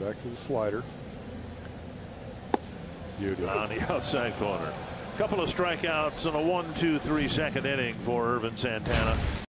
Back to the slider. Beautiful. On the outside corner. Couple of strikeouts in a 1-2-3 second inning for Ervin Santana.